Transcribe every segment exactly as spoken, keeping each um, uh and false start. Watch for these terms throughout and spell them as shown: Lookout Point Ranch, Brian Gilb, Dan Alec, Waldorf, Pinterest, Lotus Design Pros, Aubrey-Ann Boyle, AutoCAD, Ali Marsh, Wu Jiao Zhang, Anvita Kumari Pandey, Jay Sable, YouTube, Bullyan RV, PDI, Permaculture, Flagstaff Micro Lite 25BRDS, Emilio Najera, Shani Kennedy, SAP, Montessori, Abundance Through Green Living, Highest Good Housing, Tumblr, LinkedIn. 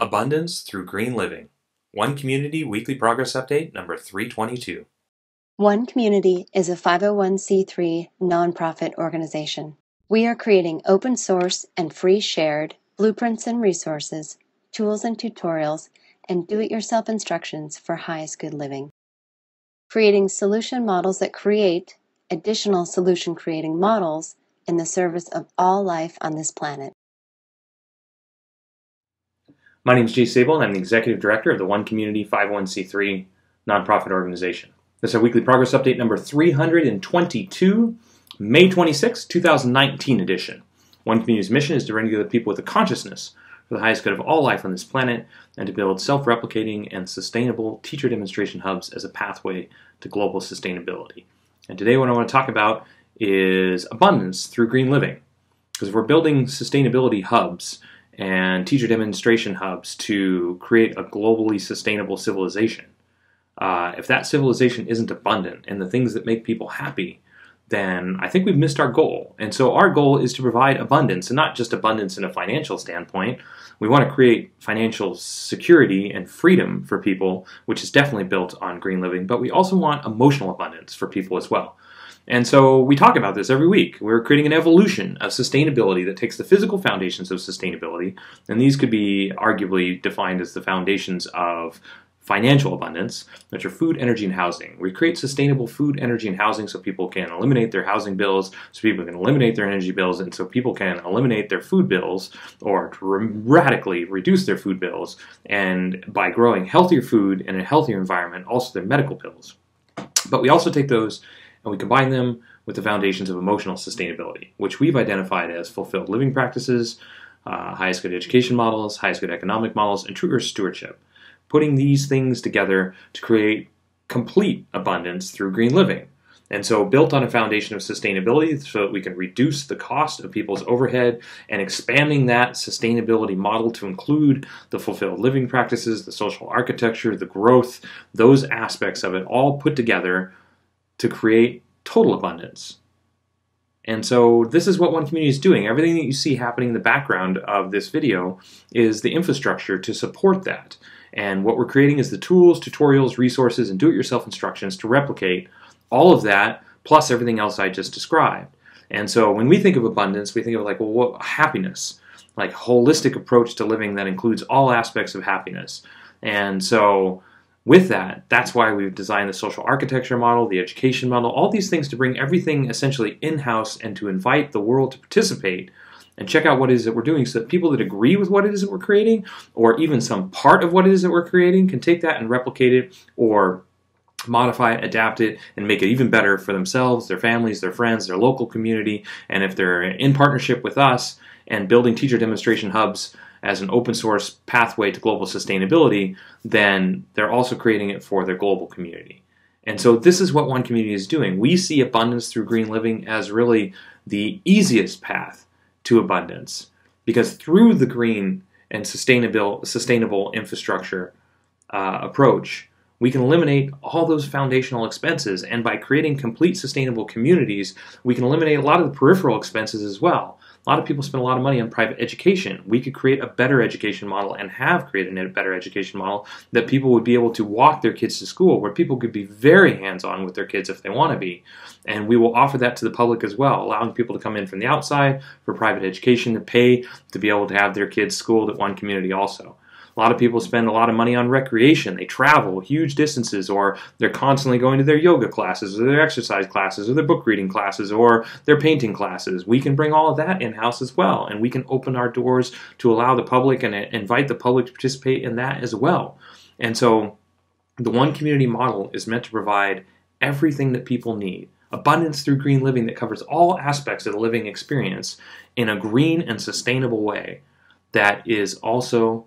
Abundance through green living. One Community Weekly Progress Update number three twenty-two. One Community is a five oh one c three nonprofit organization. We are creating open source and free shared blueprints and resources, tools and tutorials, and do-it-yourself instructions for highest good living. Creating solution models that create additional solution creating models in the service of all life on this planet. My name is Jay Sable, and I'm the Executive Director of the One Community five oh one c three nonprofit organization. This is our Weekly Progress Update number three hundred twenty-two, May twenty-sixth, two thousand nineteen edition. One Community's mission is to bring together people with a consciousness for the highest good of all life on this planet and to build self-replicating and sustainable teacher demonstration hubs as a pathway to global sustainability. And today what I want to talk about is abundance through green living, because we're building sustainability hubs and teacher demonstration hubs to create a globally sustainable civilization. Uh, if that civilization isn't abundant in the things that make people happy, then I think we've missed our goal. And so our goal is to provide abundance, and not just abundance in a financial standpoint. We want to create financial security and freedom for people, which is definitely built on green living, but we also want emotional abundance for people as well. And so we talk about this every week. We're creating an evolution of sustainability that takes the physical foundations of sustainability, and these could be arguably defined as the foundations of financial abundance, which are food, energy, and housing. We create sustainable food, energy, and housing so people can eliminate their housing bills, so people can eliminate their energy bills, and so people can eliminate their food bills or radically reduce their food bills, and by growing healthier food in a healthier environment, also their medical bills. But we also take those and we combine them with the foundations of emotional sustainability, which we've identified as fulfilled living practices, uh, highest good education models, highest good economic models, and true earth stewardship. Putting these things together to create complete abundance through green living. And so built on a foundation of sustainability so that we can reduce the cost of people's overhead, and expanding that sustainability model to include the fulfilled living practices, the social architecture, the growth, those aspects of it all put together to create total abundance. And so this is what One Community is doing. Everything that you see happening in the background of this video is the infrastructure to support that. And what we're creating is the tools, tutorials, resources, and do-it-yourself instructions to replicate all of that, plus everything else I just described. And so when we think of abundance, we think of like, well, what, happiness, like holistic approach to living that includes all aspects of happiness. And so with that, that's why we've designed the social architecture model, the education model, all these things to bring everything essentially in-house and to invite the world to participate and check out what it is that we're doing, so that people that agree with what it is that we're creating, or even some part of what it is that we're creating, can take that and replicate it or modify it, adapt it, and make it even better for themselves, their families, their friends, their local community. And if they're in partnership with us and building teacher demonstration hubs as an open source pathway to global sustainability, then they're also creating it for their global community. And so this is what One Community is doing. We see abundance through green living as really the easiest path to abundance, because through the green and sustainable, sustainable infrastructure uh, approach, we can eliminate all those foundational expenses, and by creating complete sustainable communities, we can eliminate a lot of the peripheral expenses as well. A lot of people spend a lot of money on private education. We could create a better education model, and have created a better education model that people would be able to walk their kids to school, where people could be very hands-on with their kids if they want to be. And we will offer that to the public as well, allowing people to come in from the outside for private education, to pay to be able to have their kids schooled at One Community also. A lot of people spend a lot of money on recreation. They travel huge distances, or they're constantly going to their yoga classes, or their exercise classes, or their book reading classes, or their painting classes. We can bring all of that in-house as well, and we can open our doors to allow the public and invite the public to participate in that as well. And so the One Community model is meant to provide everything that people need. Abundance through green living that covers all aspects of the living experience in a green and sustainable way that is also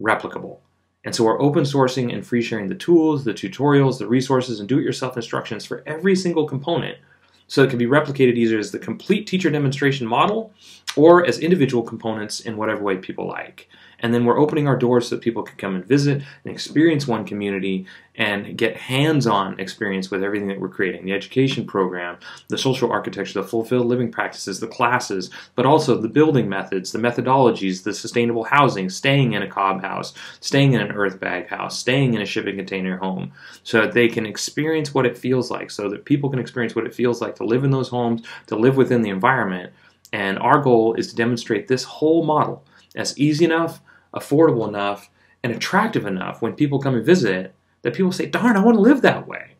replicable. And so we're open sourcing and free sharing the tools, the tutorials, the resources, and do-it-yourself instructions for every single component, so it can be replicated either as the complete teacher demonstration model or as individual components in whatever way people like. And then we're opening our doors so that people can come and visit and experience one community and get hands-on experience with everything that we're creating, the education program, the social architecture, the fulfilled living practices, the classes, but also the building methods, the methodologies, the sustainable housing, staying in a cob house, staying in an earth bag house, staying in a shipping container home, so that they can experience what it feels like, so that people can experience what it feels like to live in those homes, to live within the environment. And our goal is to demonstrate this whole model as easy enough, affordable enough, and attractive enough when people come and visit that people say, darn, I want to live that way.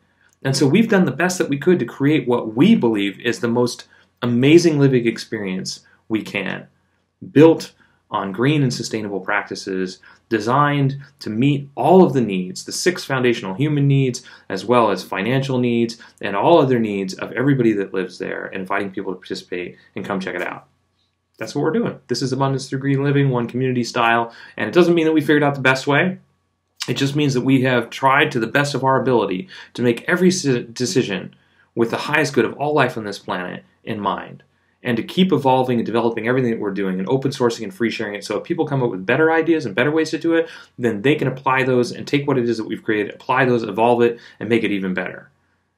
And so we've done the best that we could to create what we believe is the most amazing living experience we can, built on green and sustainable practices, designed to meet all of the needs, the six foundational human needs, as well as financial needs, and all other needs of everybody that lives there, and inviting people to participate and come check it out. That's what we're doing. This is Abundance Through Green Living, one community style, and it doesn't mean that we figured out the best way. It just means that we have tried to the best of our ability to make every decision with the highest good of all life on this planet in mind, and to keep evolving and developing everything that we're doing and open sourcing and free sharing it, so if people come up with better ideas and better ways to do it, then they can apply those and take what it is that we've created, apply those, evolve it, and make it even better.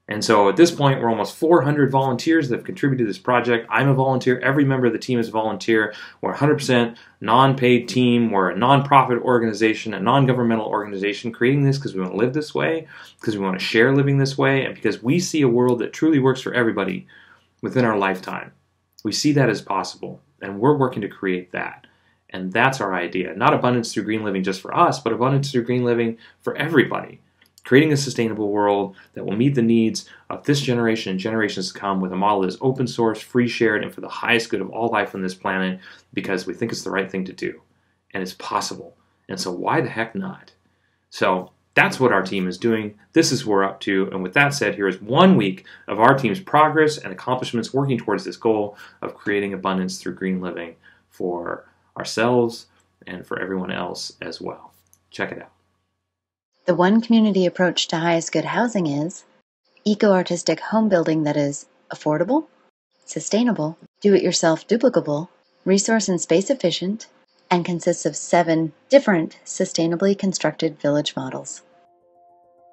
And so at this point, we're almost four hundred volunteers that have contributed to this project. I'm a volunteer. Every member of the team is a volunteer. We're one hundred percent non-paid team. We're a nonprofit organization, a non-governmental organization, creating this because we want to live this way, because we want to share living this way, and because we see a world that truly works for everybody within our lifetime. We see that as possible, and we're working to create that. And that's our idea. Not abundance through green living just for us, but abundance through green living for everybody. Creating a sustainable world that will meet the needs of this generation and generations to come with a model that is open source, free shared, and for the highest good of all life on this planet, because we think it's the right thing to do. And it's possible. And so why the heck not? So that's what our team is doing. This is what we're up to. And with that said, here is one week of our team's progress and accomplishments working towards this goal of creating abundance through green living for ourselves and for everyone else as well. Check it out. The one community approach to highest good housing is eco-artistic home building that is affordable, sustainable, do-it-yourself duplicable, resource and space efficient, and consists of seven different sustainably constructed village models.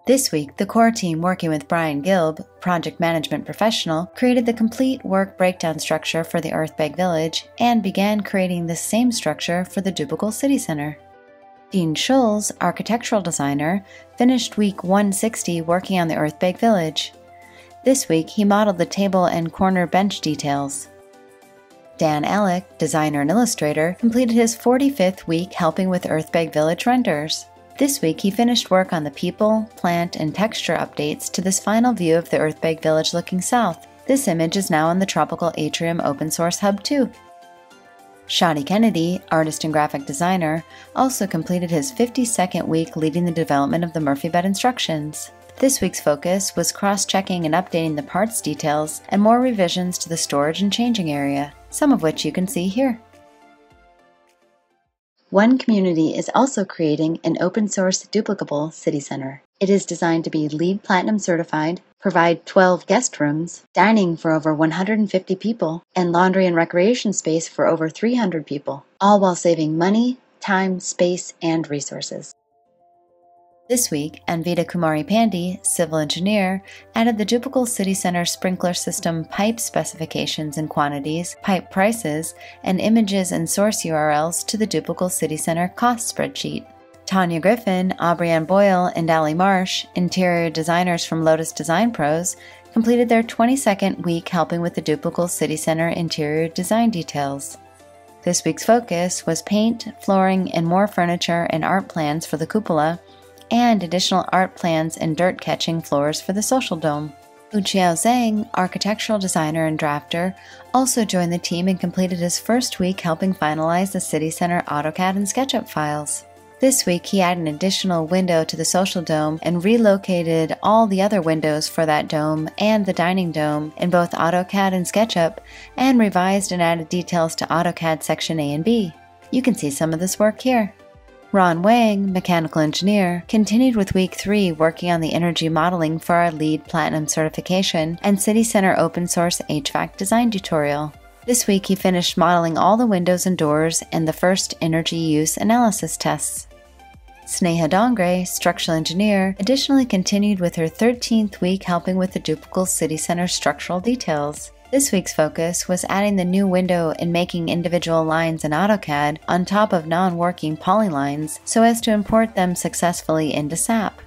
This week, the core team working with Brian Gilb, project management professional, created the complete work breakdown structure for the Earthbag Village and began creating the same structure for the Duplicable City Center. Dean Schulz, architectural designer, finished week one sixty working on the Earthbag Village. This week, he modeled the table and corner bench details. Dan Alec, designer and illustrator, completed his forty-fifth week helping with Earthbag Village renders. This week, he finished work on the people, plant, and texture updates to this final view of the Earthbag Village looking south. This image is now on the Tropical Atrium Open Source Hub too. Shani Kennedy, artist and graphic designer, also completed his fifty-second week leading the development of the Murphy Bed instructions. This week's focus was cross-checking and updating the parts details and more revisions to the storage and changing area, some of which you can see here. One Community is also creating an open-source duplicable city center. It is designed to be LEED Platinum certified, provide twelve guest rooms, dining for over one hundred fifty people, and laundry and recreation space for over three hundred people, all while saving money, time, space, and resources. This week, Anvita Kumari Pandey, civil engineer, added the Duplicable City Center sprinkler system pipe specifications and quantities, pipe prices, and images and source U R Ls to the Duplicable City Center cost spreadsheet. Tanya Griffin, Aubrey-Ann Boyle, and Ali Marsh, interior designers from Lotus Design Pros, completed their twenty-second week helping with the Duplicable City Center interior design details. This week's focus was paint, flooring, and more furniture and art plans for the cupola, and additional art plans and dirt-catching floors for the social dome. Wu Jiao Zhang, architectural designer and drafter, also joined the team and completed his first week helping finalize the City Center AutoCAD and SketchUp files. This week, he added an additional window to the social dome and relocated all the other windows for that dome and the dining dome in both AutoCAD and SketchUp, and revised and added details to AutoCAD Section A and B. You can see some of this work here. Ron Wang, mechanical engineer, continued with week three working on the energy modeling for our LEED Platinum certification and City Center open source H V A C design tutorial. This week he finished modeling all the windows and doors and the first energy use analysis tests. Sneha Dongre, structural engineer, additionally continued with her thirteenth week helping with the Duplicable City Center structural details. This week's focus was adding the new window and making individual lines in AutoCAD on top of non-working polylines so as to import them successfully into SAP.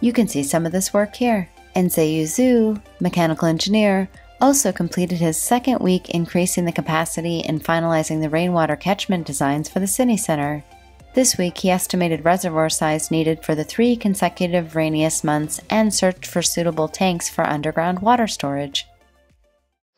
You can see some of this work here. And Zeyu Zhu, mechanical engineer, also completed his second week increasing the capacity and finalizing the rainwater catchment designs for the city center. This week, he estimated reservoir size needed for the three consecutive rainiest months and searched for suitable tanks for underground water storage.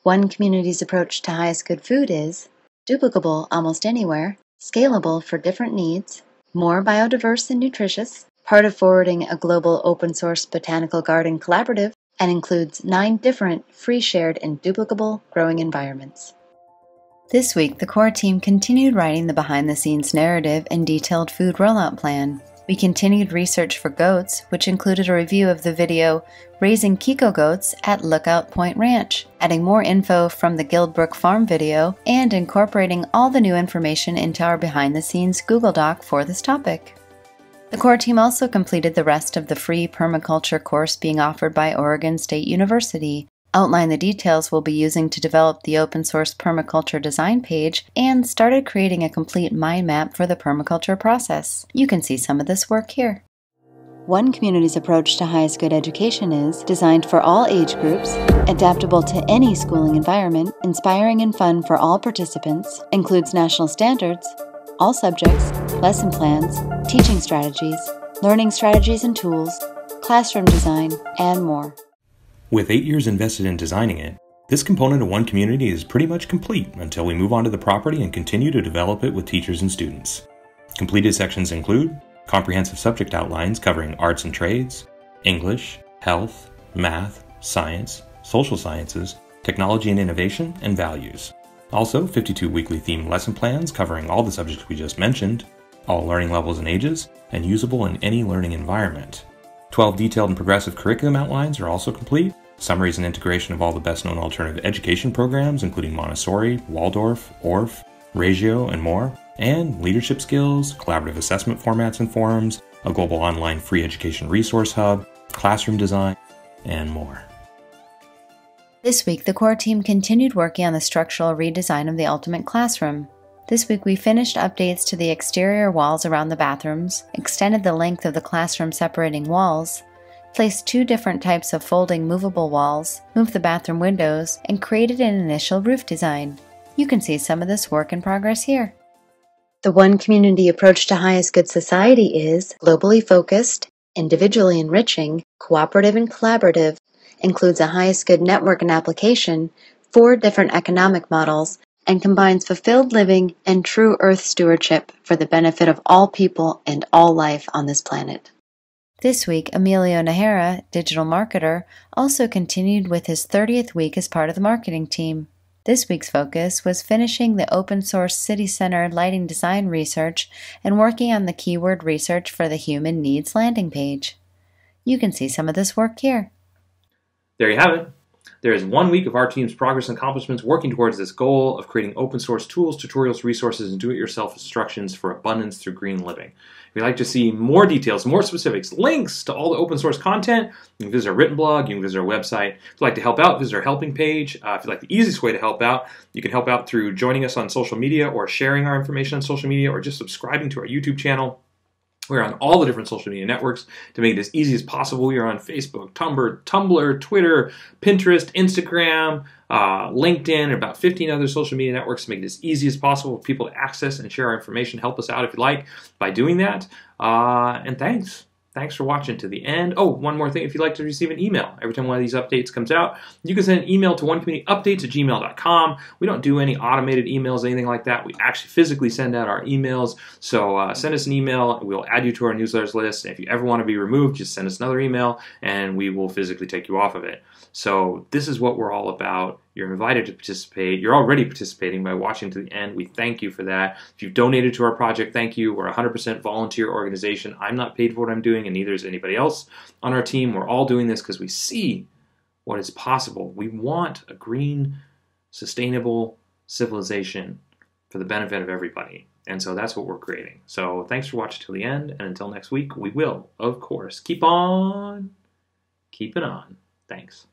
One community's approach to highest good food is duplicable almost anywhere, scalable for different needs, more biodiverse and nutritious, part of forwarding a global open-source botanical garden collaborative, and includes nine different free, shared, and duplicable growing environments. This week, the core team continued writing the behind-the-scenes narrative and detailed food rollout plan. We continued research for goats, which included a review of the video Raising Kiko Goats at Lookout Point Ranch, adding more info from the Guildbrook Farm video, and incorporating all the new information into our behind-the-scenes Google Doc for this topic. The core team also completed the rest of the free permaculture course being offered by Oregon State University, outline the details we'll be using to develop the open-source permaculture design page, and started creating a complete mind map for the permaculture process. You can see some of this work here. One community's approach to highest good education is designed for all age groups, adaptable to any schooling environment, inspiring and fun for all participants, includes national standards, all subjects, lesson plans, teaching strategies, learning strategies and tools, classroom design, and more. With eight years invested in designing it, this component of One Community is pretty much complete until we move on to the property and continue to develop it with teachers and students. Completed sections include comprehensive subject outlines covering arts and trades, English, health, math, science, social sciences, technology and innovation, and values. Also, fifty-two weekly themed lesson plans covering all the subjects we just mentioned, all learning levels and ages, and usable in any learning environment. twelve detailed and progressive curriculum outlines are also complete. Summaries and integration of all the best-known alternative education programs, including Montessori, Waldorf, O R F, Reggio, and more, and leadership skills, collaborative assessment formats and forums, a global online free education resource hub, classroom design, and more. This week, the core team continued working on the structural redesign of the ultimate classroom. This week, we finished updates to the exterior walls around the bathrooms, extended the length of the classroom separating walls, placed two different types of folding movable walls, moved the bathroom windows, and created an initial roof design. You can see some of this work in progress here. The One Community approach to Highest Good Society is globally focused, individually enriching, cooperative and collaborative, includes a Highest Good network and application, four different economic models, and combines fulfilled living and true earth stewardship for the benefit of all people and all life on this planet. This week, Emilio Najera, digital marketer, also continued with his thirtieth week as part of the marketing team. This week's focus was finishing the open-source city center lighting design research and working on the keyword research for the human needs landing page. You can see some of this work here. There you have it. There is one week of our team's progress and accomplishments working towards this goal of creating open-source tools, tutorials, resources, and do-it-yourself instructions for abundance through green living. If you'd like to see more details, more specifics, links to all the open-source content, you can visit our written blog, you can visit our website. If you'd like to help out, visit our helping page. Uh, if you'd like the easiest way to help out, you can help out through joining us on social media or sharing our information on social media or just subscribing to our YouTube channel. We're on all the different social media networks to make it as easy as possible. We are on Facebook, Tumblr, Tumblr, Twitter, Pinterest, Instagram, uh, LinkedIn, and about fifteen other social media networks to make it as easy as possible for people to access and share our information. Help us out if you'd like by doing that. Uh, and thanks. Thanks for watching to the end. Oh, one more thing. If you'd like to receive an email every time one of these updates comes out, you can send an email to one community updates at gmail dot com. We don't do any automated emails, anything like that. We actually physically send out our emails. So uh, send us an email. We'll add you to our newsletters list. And if you ever want to be removed, just send us another email and we will physically take you off of it. So this is what we're all about. You're invited to participate. You're already participating by watching to the end. We thank you for that. If you've donated to our project, thank you. We're a one hundred percent volunteer organization. I'm not paid for what I'm doing, and neither is anybody else on our team. We're all doing this because we see what is possible. We want a green, sustainable civilization for the benefit of everybody. And so that's what we're creating. So thanks for watching till the end, and until next week, we will, of course, keep on keeping on. Thanks.